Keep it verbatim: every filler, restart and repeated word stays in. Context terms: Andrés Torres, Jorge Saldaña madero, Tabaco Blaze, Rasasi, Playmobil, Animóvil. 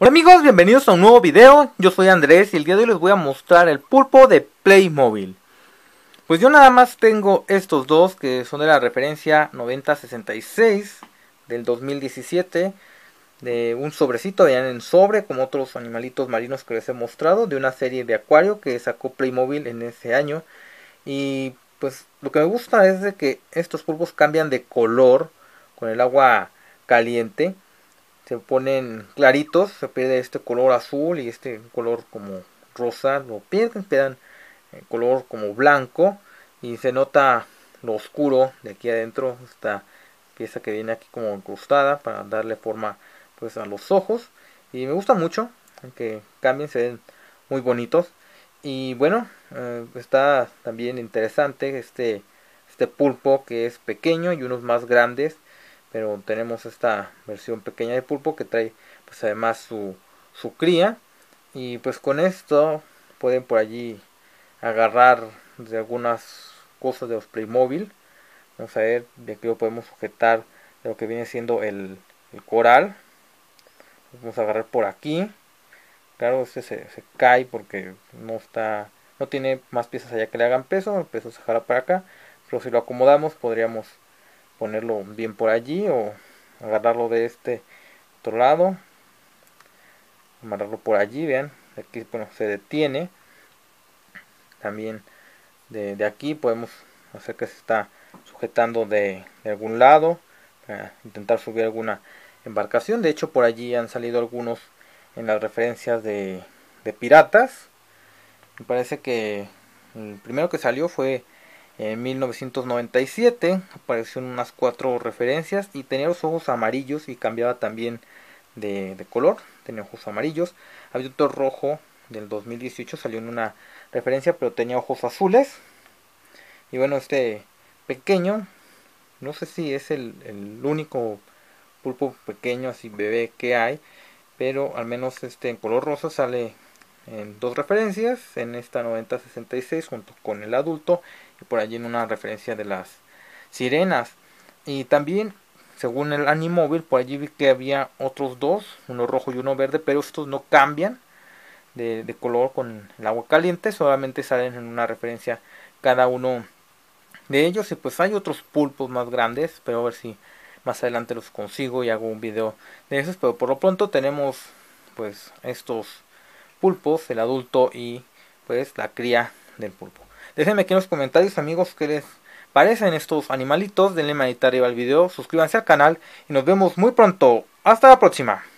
Hola amigos, bienvenidos a un nuevo video. Yo soy Andrés y el día de hoy les voy a mostrar el pulpo de Playmobil. Pues yo nada más tengo estos dos que son de la referencia noventa sesenta y seis del dos mil diecisiete, de un sobrecito, vean en sobre, como otros animalitos marinos que les he mostrado, de una serie de acuario que sacó Playmobil en ese año. Y pues lo que me gusta es de que estos pulpos cambian de color con el agua caliente, se ponen claritos, se pierde este color azul y este color como rosa, lo pierden, quedan color como blanco y se nota lo oscuro de aquí adentro, esta pieza que viene aquí como incrustada para darle forma pues a los ojos, y me gusta mucho, aunque cambien, se ven muy bonitos. Y bueno, eh, está también interesante este, este pulpo que es pequeño y unos más grandes, pero tenemos esta versión pequeña de pulpo que trae pues además su, su cría, y pues con esto pueden por allí agarrar de algunas cosas de los Playmobil. Vamos a ver, de aquí lo podemos sujetar de lo que viene siendo el, el coral. Lo vamos a agarrar por aquí. Claro, este se, se cae porque no está, no tiene más piezas allá que le hagan peso, el peso se jala para acá, pero si lo acomodamos podríamos ponerlo bien por allí o agarrarlo de este otro lado, amarrarlo por allí, vean, aquí bueno, se detiene. También de, de aquí podemos hacer que se está sujetando de, de algún lado para intentar subir alguna embarcación. De hecho por allí han salido algunos en las referencias de, de piratas. Me parece que el primero que salió fue en mil novecientos noventa y siete, aparecieron unas cuatro referencias y tenía los ojos amarillos y cambiaba también de, de color, tenía ojos amarillos. Había otro rojo del dos mil dieciocho, salió en una referencia pero tenía ojos azules. Y bueno, este pequeño, no sé si es el, el único pulpo pequeño así bebé que hay, pero al menos este en color rosa sale en dos referencias, en esta noventa sesenta y seis junto con el adulto y por allí en una referencia de las sirenas. Y también según el Animóvil por allí vi que había otros dos, uno rojo y uno verde, pero estos no cambian de, de color con el agua caliente, solamente salen en una referencia cada uno de ellos. Y pues hay otros pulpos más grandes, pero a ver si más adelante los consigo y hago un video de esos, pero por lo pronto tenemos pues estos pulpos, el adulto y pues la cría del pulpo. Déjenme aquí en los comentarios amigos qué les parecen estos animalitos, denle manita arriba al video, suscríbanse al canal y nos vemos muy pronto. Hasta la próxima.